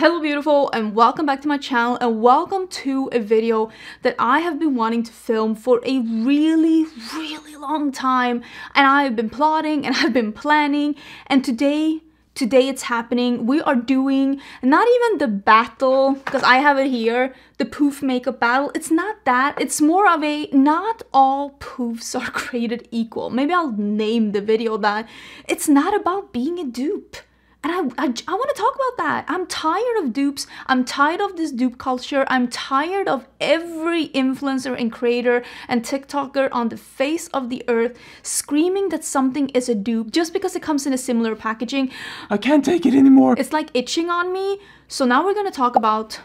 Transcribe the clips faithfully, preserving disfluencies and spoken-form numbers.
Hello beautiful, and welcome back to my channel, and welcome to a video that I have been wanting to film for a really really long time, and I've been plotting and I've been planning, and today today it's happening. We are doing not even the battle, because I have it here, the poof makeup battle. It's not that. It's more of a not all poofs are created equal. Maybe I'll name the video that. It's not about being a dupe. And I, I, I want to talk about that. I'm tired of dupes. I'm tired of this dupe culture. I'm tired of every influencer and creator and TikToker on the face of the earth screaming that something is a dupe just because it comes in a similar packaging. I can't take it anymore. It's like itching on me. So now we're going to talk about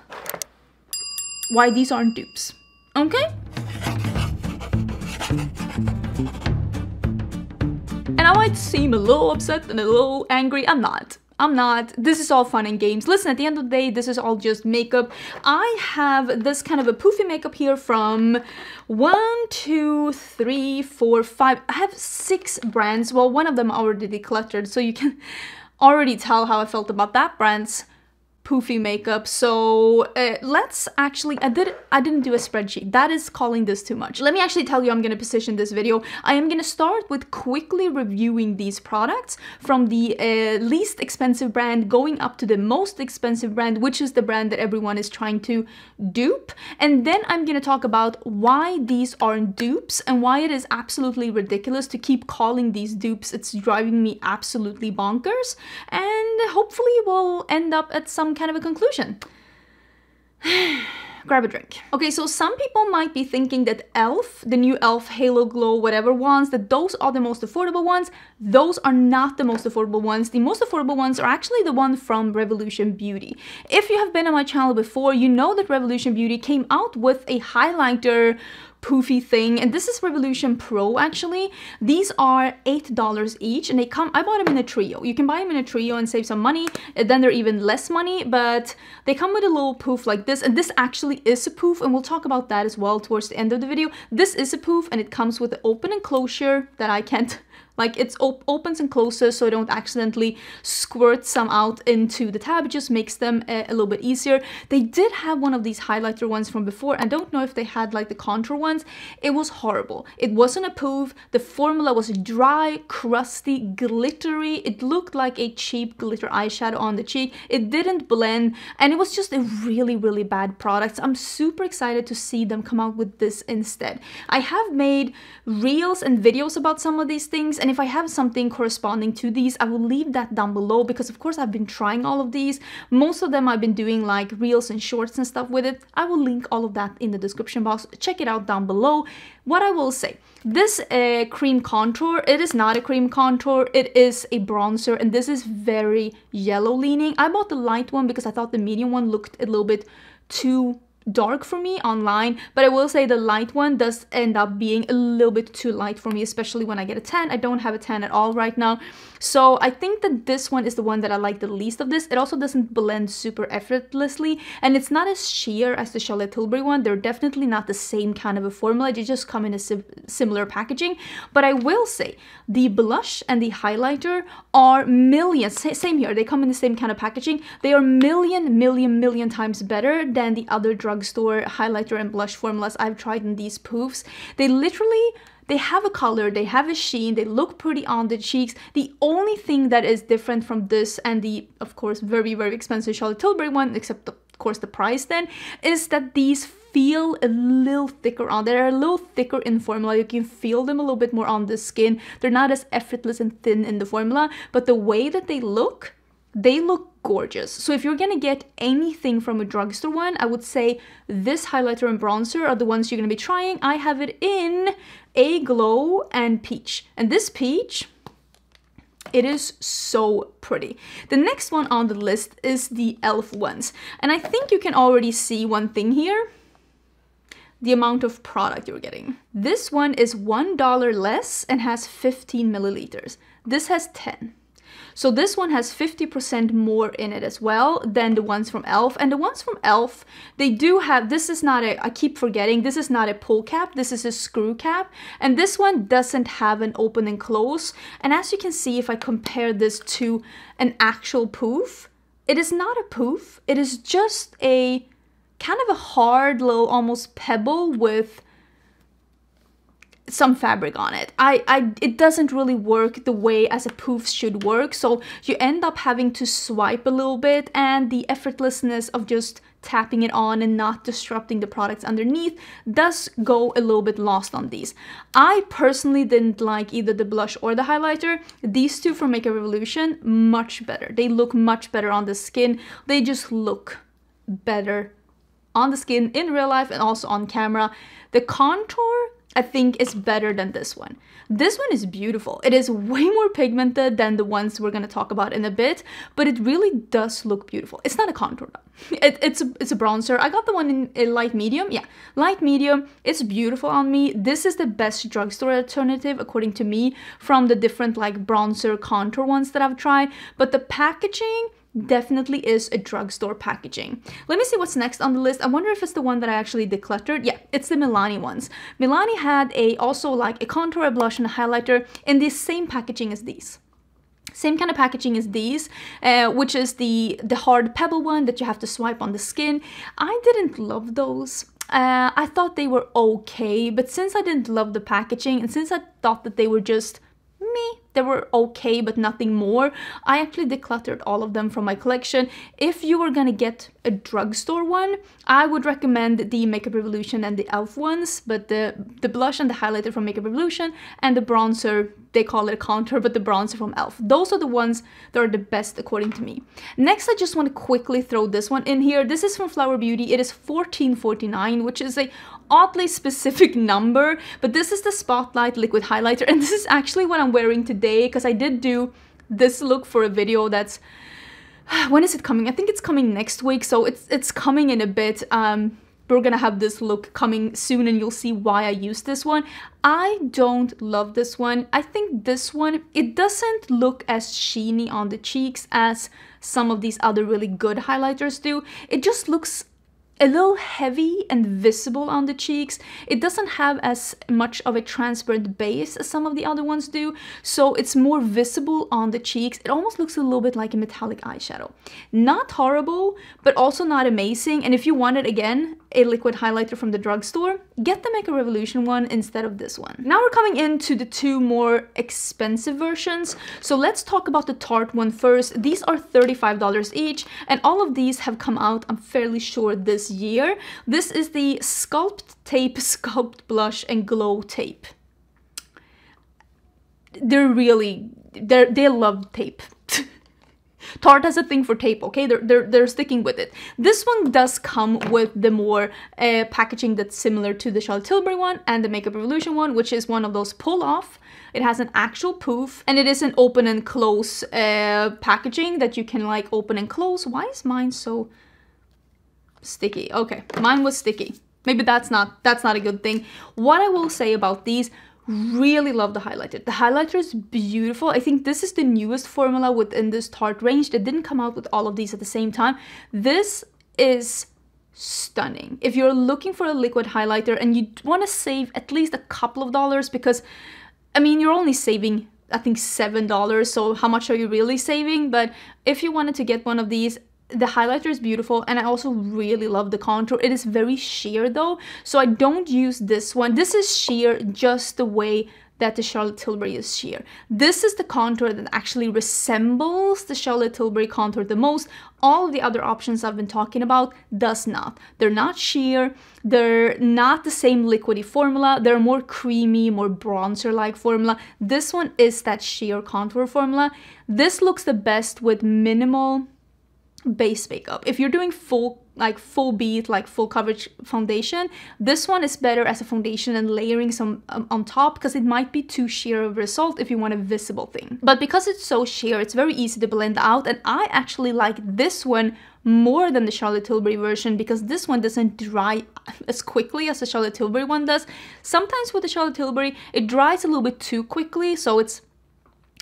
why these aren't dupes. Okay? And I might seem a little upset and a little angry. I'm not. I'm not. This is all fun and games. Listen, at the end of the day, this is all just makeup. I have this kind of a poofy makeup here from one, two, three, four, five. I have six brands. Well, one of them already decluttered, so you can already tell how I felt about that brand's poofy makeup. So uh, let's actually, I, did, I didn't do a spreadsheet. That is calling this too much. Let me actually tell you, I'm going to position this video. I am going to start with quickly reviewing these products from the uh, least expensive brand going up to the most expensive brand, which is the brand that everyone is trying to dupe. And then I'm going to talk about why these aren't dupes and why it is absolutely ridiculous to keep calling these dupes. It's driving me absolutely bonkers. And hopefully we'll end up at some kind of a conclusion. Grab a drink. Okay, so some people might be thinking that E L F, the new E L F Halo Glow whatever ones, that those are the most affordable ones. Those are not the most affordable ones. The most affordable ones are actually the one from Revolution Beauty. If you have been on my channel before, you know that Revolution Beauty came out with a highlighter poofy thing, and this is Revolution Pro. Actually, these are eight dollars each, and they come, I bought them in a trio. You can buy them in a trio and save some money, and then they're even less money, but they come with a little poof like this, and this actually is a poof, and we'll talk about that as well towards the end of the video. This is a poof, and it comes with an open and closure that I can't, like, it's op opens and closes, so I don't accidentally squirt some out into the tab. It just makes them a, a little bit easier. They did have one of these highlighter ones from before. I don't know if they had like the contour ones. It was horrible. It wasn't a poof. The formula was dry, crusty, glittery. It looked like a cheap glitter eyeshadow on the cheek. It didn't blend, and it was just a really, really bad product. So I'm super excited to see them come out with this instead. I have made reels and videos about some of these things, and if I have something corresponding to these, I will leave that down below, because of course I've been trying all of these. Most of them I've been doing like reels and shorts and stuff with it. I will link all of that in the description box. Check it out down below. What I will say, this uh, cream contour, it is not a cream contour, it is a bronzer, and this is very yellow leaning. I bought the light one because I thought the medium one looked a little bit too dark for me online, but I will say the light one does end up being a little bit too light for me, especially when I get a tan. I don't have a tan at all right now, so I think that this one is the one that I like the least of this. It also doesn't blend super effortlessly, and it's not as sheer as the Charlotte Tilbury one. They're definitely not the same kind of a formula. They just come in a sim similar packaging, but I will say the blush and the highlighter are millions, same here, they come in the same kind of packaging. They are million, million, million times better than the other drug drugstore highlighter and blush formulas I've tried in these poofs. They literally, they have a color, they have a sheen, they look pretty on the cheeks. The only thing that is different from this and the, of course, very, very expensive Charlotte Tilbury one, except of course the price then, is that these feel a little thicker on. They're a little thicker in formula. You can feel them a little bit more on the skin. They're not as effortless and thin in the formula, but the way that they look, they look gorgeous. So if you're gonna get anything from a drugstore one, I would say this highlighter and bronzer are the ones you're gonna be trying. I have it in A Glow and Peach, and this peach, it is so pretty. The next one on the list is the E L F ones, and I think you can already see one thing here, the amount of product you're getting. This one is one dollar less and has fifteen milliliters. This has ten. So this one has fifty percent more in it as well than the ones from E L F. And the ones from E L F, they do have, this is not a, I keep forgetting, this is not a pull cap, this is a screw cap. And this one doesn't have an open and close. And as you can see, if I compare this to an actual poof, It is not a poof. It is just a kind of a hard little almost pebble with some fabric on it. I, I, it doesn't really work the way as a poof should work, so you end up having to swipe a little bit, and the effortlessness of just tapping it on and not disrupting the products underneath does go a little bit lost on these. I personally didn't like either the blush or the highlighter. These two from Makeup Revolution, much better. They look much better on the skin. They just look better on the skin in real life and also on camera. The contour, I think, is better than this one. This one is beautiful. It is way more pigmented than the ones we're going to talk about in a bit, but it really does look beautiful. It's not a contour though. It, it's, a, it's a bronzer. I got the one in, in light medium. Yeah, light medium. It's beautiful on me. This is the best drugstore alternative, according to me, from the different like bronzer contour ones that I've tried, but the packaging definitely is a drugstore packaging. Let me see what's next on the list. I wonder if it's the one that I actually decluttered. Yeah, it's the Milani ones. Milani had a also like a contour, a blush, and a highlighter in the same packaging as these. Same kind of packaging as these, uh, which is the, the hard pebble one that you have to swipe on the skin. I didn't love those. Uh, I thought they were okay, but since I didn't love the packaging and since I thought that they were just me, they were okay but nothing more, I actually decluttered all of them from my collection. If you were gonna get a drugstore one, I would recommend the Makeup Revolution and the E L F ones, but the, the blush and the highlighter from Makeup Revolution and the bronzer, they call it a contour, but the bronzer from E L F. Those are the ones that are the best according to me. Next, I just want to quickly throw this one in here. This is from Flower Beauty. It is fourteen forty-nine, which is a oddly specific number, but this is the Spotlight Liquid Highlighter, and this is actually what I'm wearing today because I did do this look for a video that's... When is it coming? I think it's coming next week, so it's it's coming in a bit. Um, we're gonna have this look coming soon, and you'll see why I use this one. I don't love this one. I think this one, it doesn't look as sheeny on the cheeks as some of these other really good highlighters do. It just looks a little heavy and visible on the cheeks. It doesn't have as much of a transparent base as some of the other ones do, so it's more visible on the cheeks. It almost looks a little bit like a metallic eyeshadow. Not horrible, but also not amazing. And if you wanted, again, a liquid highlighter from the drugstore, get the Makeup Revolution one instead of this one. Now we're coming into the two more expensive versions. So let's talk about the Tarte one first. These are thirty-five dollars each, and all of these have come out, I'm fairly sure, this year. This is the Sculpt Tape, Sculpt Blush, and Glow Tape. They're really, they're, they love tape. Tarte has a thing for tape, okay? They're, they're, they're sticking with it. This one does come with the more uh, packaging that's similar to the Charlotte Tilbury one and the Makeup Revolution one, which is one of those pull-off. It has an actual poof, and it is an open and close uh, packaging that you can like open and close. Why is mine so sticky? Okay, mine was sticky. Maybe that's not, that's not a good thing. What I will say about these, really love the highlighter. The highlighter is beautiful. I think this is the newest formula within this Tarte range. They didn't come out with all of these at the same time. This is stunning. If you're looking for a liquid highlighter and you want to save at least a couple of dollars, because, I mean, you're only saving, I think, seven dollars, so how much are you really saving? But if you wanted to get one of these, the highlighter is beautiful, and I also really love the contour. It is very sheer though, so I don't use this one. This is sheer just the way that the Charlotte Tilbury is sheer. This is the contour that actually resembles the Charlotte Tilbury contour the most. All of the other options I've been talking about does not. They're not sheer, they're not the same liquidy formula, they're more creamy, more bronzer-like formula. This one is that sheer contour formula. This looks the best with minimal base makeup. If you're doing full like full beat, like full coverage foundation, this one is better as a foundation and layering some um, on top, because it might be too sheer of a result if you want a visible thing. But because it's so sheer, it's very easy to blend out, and I actually like this one more than the Charlotte Tilbury version, because this one doesn't dry as quickly as the Charlotte Tilbury one does. Sometimes with the Charlotte Tilbury, it dries a little bit too quickly, so it's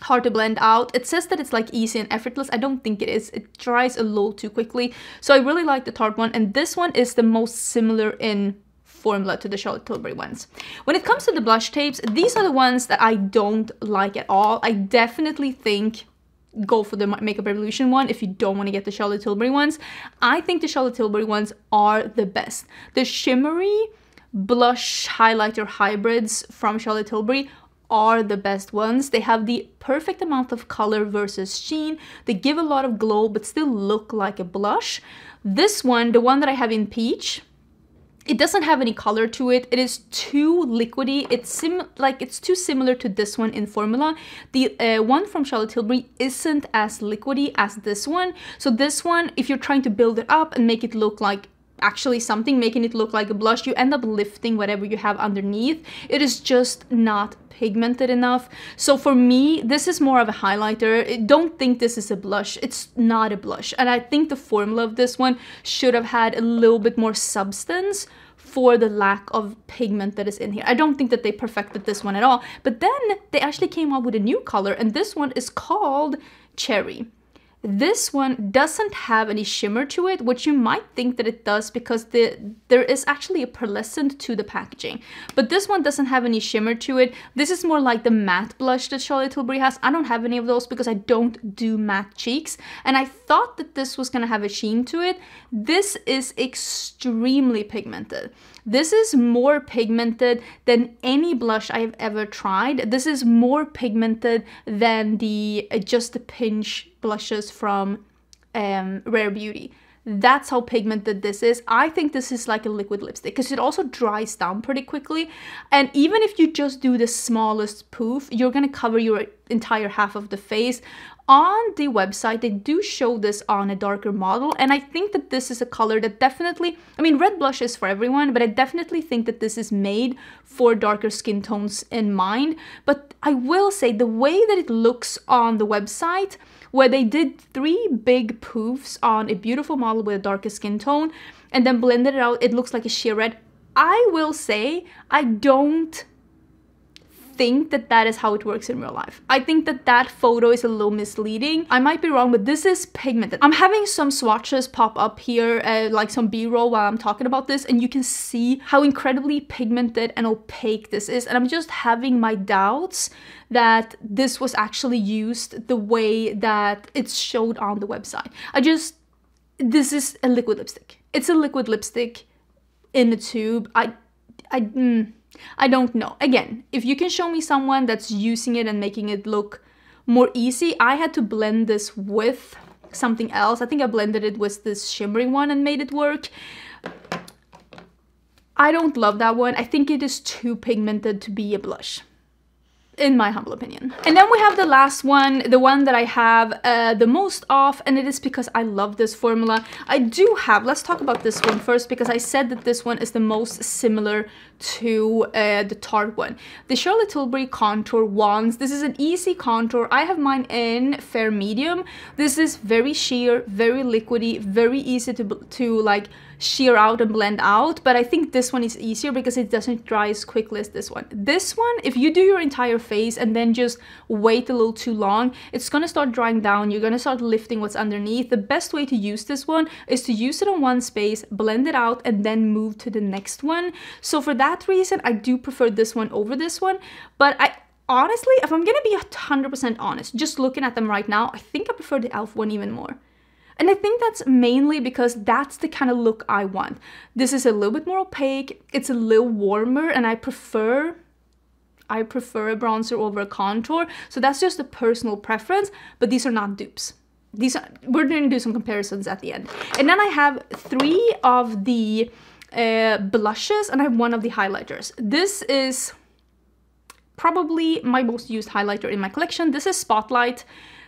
hard to blend out. It says that it's like easy and effortless. I don't think it is. It dries a little too quickly. So I really like the Tarte one, and this one is the most similar in formula to the Charlotte Tilbury ones. When it comes to the blush tapes, these are the ones that I don't like at all. I definitely think go for the Makeup Revolution one if you don't want to get the Charlotte Tilbury ones. I think the Charlotte Tilbury ones are the best. The shimmery blush highlighter hybrids from Charlotte Tilbury are the best ones. They have the perfect amount of color versus sheen. They give a lot of glow but still look like a blush. This one, the one that I have in peach, it doesn't have any color to it. It is too liquidy. It's sim like it's too similar to this one in formula. The uh, one from Charlotte Tilbury isn't as liquidy as this one. So this one, if you're trying to build it up and make it look like actually something, making it look like a blush, you end up lifting whatever you have underneath. It is just not pigmented enough. So for me, this is more of a highlighter. I don't think this is a blush. It's not a blush. And I think the formula of this one should have had a little bit more substance for the lack of pigment that is in here. I don't think that they perfected this one at all. But then they actually came up with a new color, and this one is called Cherry. This one doesn't have any shimmer to it, which you might think that it does because the, there is actually a pearlescent to the packaging. But this one doesn't have any shimmer to it. This is more like the matte blush that Charlotte Tilbury has. I don't have any of those because I don't do matte cheeks. And I thought that this was going to have a sheen to it. This is extremely pigmented. This is more pigmented than any blush I have ever tried. This is more pigmented than the uh, Just a Pinch blushes from um, Rare Beauty. That's how pigmented this is. I think this is like a liquid lipstick because it also dries down pretty quickly. And even if you just do the smallest poof, you're going to cover your entire half of the face. On the website, they do show this on a darker model, and I think that this is a color that definitely, I mean, red blush is for everyone, but I definitely think that this is made for darker skin tones in mind. But I will say the way that it looks on the website, where they did three big poofs on a beautiful model with a darker skin tone and then blended it out, it looks like a sheer red. I will say I don't think that that is how it works in real life. I think that that photo is a little misleading. I might be wrong, but this is pigmented. I'm having some swatches pop up here, uh, like some B-roll while I'm talking about this, and you can see how incredibly pigmented and opaque this is. And I'm just having my doubts that this was actually used the way that it's showed on the website. I just, this is a liquid lipstick. It's a liquid lipstick in a tube. I, I, mm, I don't know. Again, if you can show me someone that's using it and making it look more easy. I had to blend this with something else. I think I blended it with this shimmery one and made it work. I don't love that one. I think it is too pigmented to be a blush, in my humble opinion. And then we have the last one, the one that I have uh, the most of, and it is because I love this formula. I do have, let's talk about this one first, because I said that this one is the most similar to uh, the Tarte one. The Charlotte Tilbury Contour Wands, this is an easy contour. I have mine in Fair Medium. This is very sheer, very liquidy, very easy to, to like sheer out and blend out, but I think this one is easier because it doesn't dry as quickly as this one. This one, if you do your entire face and then just wait a little too long, it's gonna start drying down. You're gonna start lifting what's underneath. The best way to use this one is to use it on one space, blend it out, and then move to the next one. So for that reason, I do prefer this one over this one, but I honestly, if I'm gonna be one hundred percent honest, just looking at them right now, I think I prefer the E L F one even more. And I think that's mainly because that's the kind of look I want. This is a little bit more opaque, it's a little warmer, and I prefer I prefer a bronzer over a contour. So that's just a personal preference, but these are not dupes. These are, we're going to do some comparisons at the end. And then I have three of the uh, blushes, and I have one of the highlighters. This is probably my most used highlighter in my collection. This is Spotlight.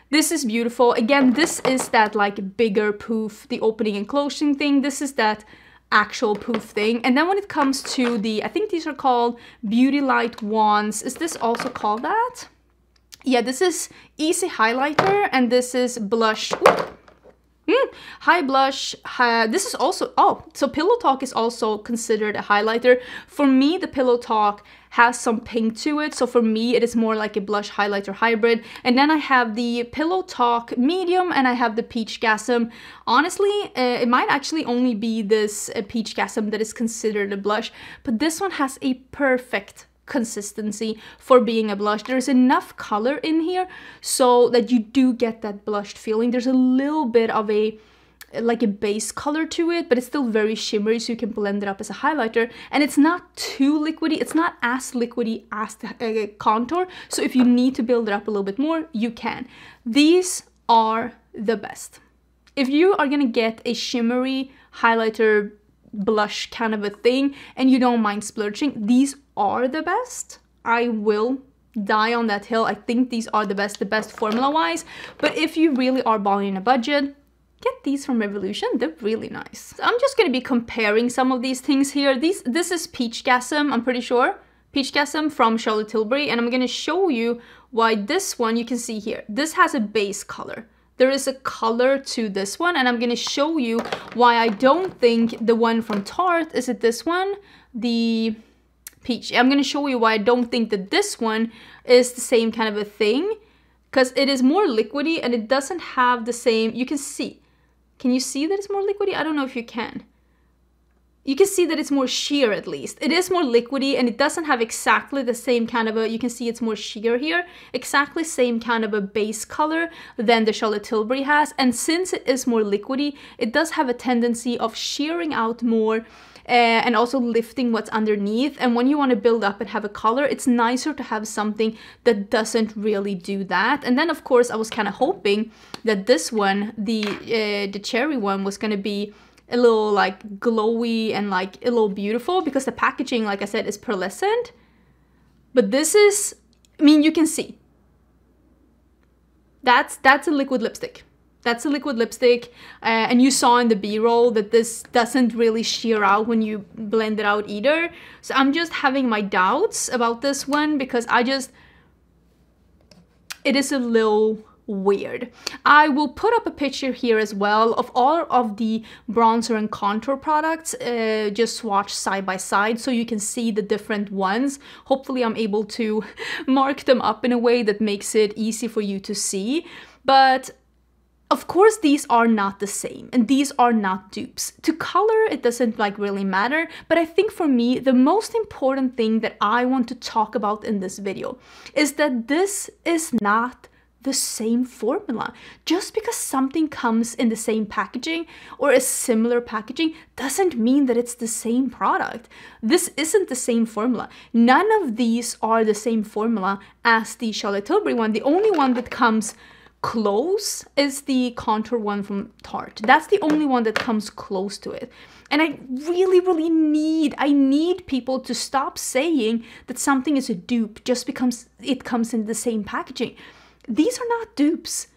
This is beautiful. Again, this is that like bigger poof, the opening and closing thing. This is that actual poof thing. And then when it comes to the, I think these are called Beauty Light Wands. Is this also called that? Yeah, this is Easy Highlighter, and this is Blush. Ooh. Mm, high blush. Uh, this is also, oh, so Pillow Talk is also considered a highlighter. For me, the Pillow Talk has some pink to it, so for me it is more like a blush highlighter hybrid. And then I have the Pillow Talk Medium, and I have the Peach Gasm. Honestly, uh, it might actually only be this uh, Peach Gasm that is considered a blush, but this one has a perfect consistency for being a blush. There's enough color in here so that you do get that blushed feeling. There's a little bit of a like a base color to it, but it's still very shimmery, so you can blend it up as a highlighter. And it's not too liquidy. It's not as liquidy as the uh, contour, so if you need to build it up a little bit more, you can. These are the best. If you are gonna get a shimmery highlighter blush kind of a thing and you don't mind splurging, these are the best. I will die on that hill. I think these are the best, the best formula-wise. But if you really are balling in a budget, get these from Revolution. They're really nice. So I'm just going to be comparing some of these things here. These, this is Peachgasm, I'm pretty sure. Peachgasm from Charlotte Tilbury. And I'm going to show you why this one, you can see here, this has a base color. There is a color to this one, and I'm going to show you why I don't think the one from Tarte, is it this one? The peach. I'm going to show you why I don't think that this one is the same kind of a thing, because it is more liquidy and it doesn't have the same, you can see. Can you see that it's more liquidy? I don't know if you can. You can see that it's more sheer at least. It is more liquidy and it doesn't have exactly the same kind of a, you can see it's more sheer here, exactly same kind of a base color than the Charlotte Tilbury has. And since it is more liquidy, it does have a tendency of shearing out more uh, and also lifting what's underneath. And when you want to build up and have a color, it's nicer to have something that doesn't really do that. And then of course, I was kind of hoping that this one, the, uh, the cherry one, was going to be a little like glowy and like a little beautiful, because the packaging, like I said, is pearlescent. But this is, I mean, you can see that's that's a liquid lipstick. That's a liquid lipstick uh, and you saw in the b-roll that this doesn't really sheer out when you blend it out either. So I'm just having my doubts about this one, because I just, it is a little weird. I will put up a picture here as well of all of the bronzer and contour products uh, just swatched side by side, so you can see the different ones. Hopefully I'm able to mark them up in a way that makes it easy for you to see. But of course, these are not the same, and these are not dupes. To color, it doesn't like really matter, but I think for me, the most important thing that I want to talk about in this video is that this is not the same formula. Just because something comes in the same packaging or a similar packaging doesn't mean that it's the same product. This isn't the same formula. None of these are the same formula as the Charlotte Tilbury one. The only one that comes close is the contour one from Tarte. That's the only one that comes close to it. And I really, really need, I need people to stop saying that something is a dupe just because it comes in the same packaging. These are not dupes.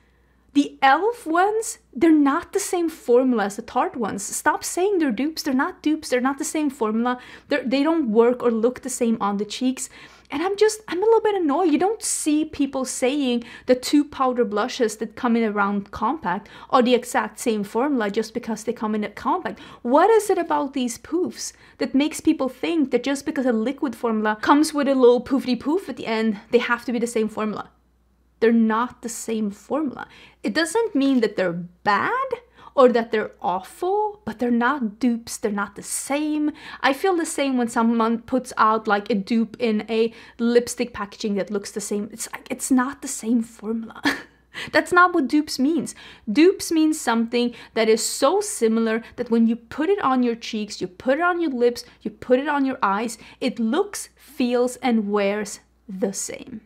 The E L F ones, they're not the same formula as the Tarte ones. Stop saying they're dupes. They're not dupes. They're not the same formula. They're, they don't work or look the same on the cheeks. And I'm just, I'm a little bit annoyed. You don't see people saying the two powder blushes that come in a round compact are the exact same formula just because they come in a compact. What is it about these poofs that makes people think that just because a liquid formula comes with a little poofy poof at the end, they have to be the same formula? They're not the same formula. It doesn't mean that they're bad or that they're awful, but they're not dupes. They're not the same. I feel the same when someone puts out like a dupe in a lipstick packaging that looks the same. It's like, it's not the same formula. That's not what dupes means. Dupes means something that is so similar that when you put it on your cheeks, you put it on your lips, you put it on your eyes, it looks, feels, and wears the same.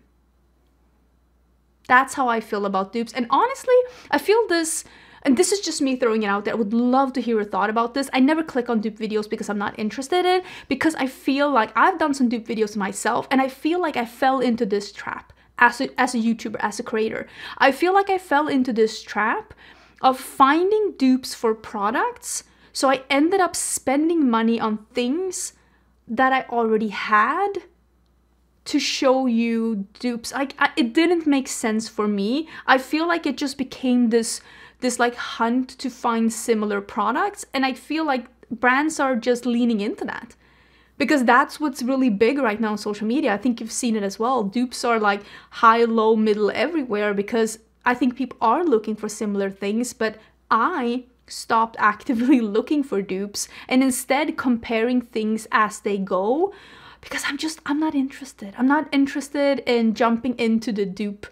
That's how I feel about dupes. And honestly, I feel this, and this is just me throwing it out there. I would love to hear your thought about this. I never click on dupe videos because I'm not interested in, because I feel like I've done some dupe videos myself, and I feel like I fell into this trap as a, as a YouTuber, as a creator. I feel like I fell into this trap of finding dupes for products. So I ended up spending money on things that I already had to show you dupes. Like, I, it didn't make sense for me. I feel like it just became this this like hunt to find similar products, and I feel like brands are just leaning into that, because that's what's really big right now on social media. I think you've seen it as well. Dupes are like high, low, middle, everywhere, because I think people are looking for similar things, but I stopped actively looking for dupes and instead comparing things as they go because I'm just, I'm not interested. I'm not interested in jumping into the dupe,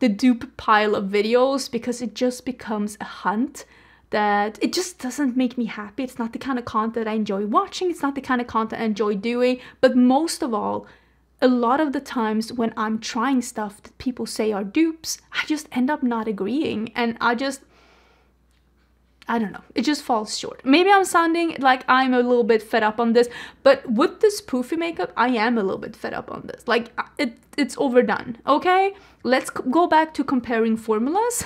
the dupe pile of videos, because it just becomes a hunt that it just doesn't make me happy. It's not the kind of content I enjoy watching. It's not the kind of content I enjoy doing. But most of all, a lot of the times when I'm trying stuff that people say are dupes, I just end up not agreeing, and I just, I don't know, it just falls short. Maybe I'm sounding like I'm a little bit fed up on this, but with this poofy makeup, I am a little bit fed up on this. Like, it, it's overdone, okay? Let's go back to comparing formulas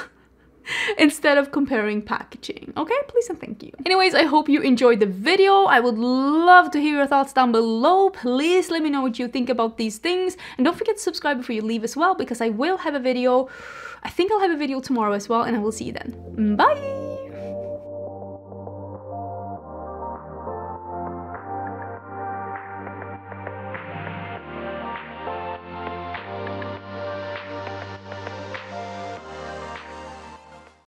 instead of comparing packaging, okay? Please and thank you. Anyways, I hope you enjoyed the video. I would love to hear your thoughts down below. Please let me know what you think about these things. And don't forget to subscribe before you leave as well, because I will have a video. I think I'll have a video tomorrow as well, and I will see you then. Bye!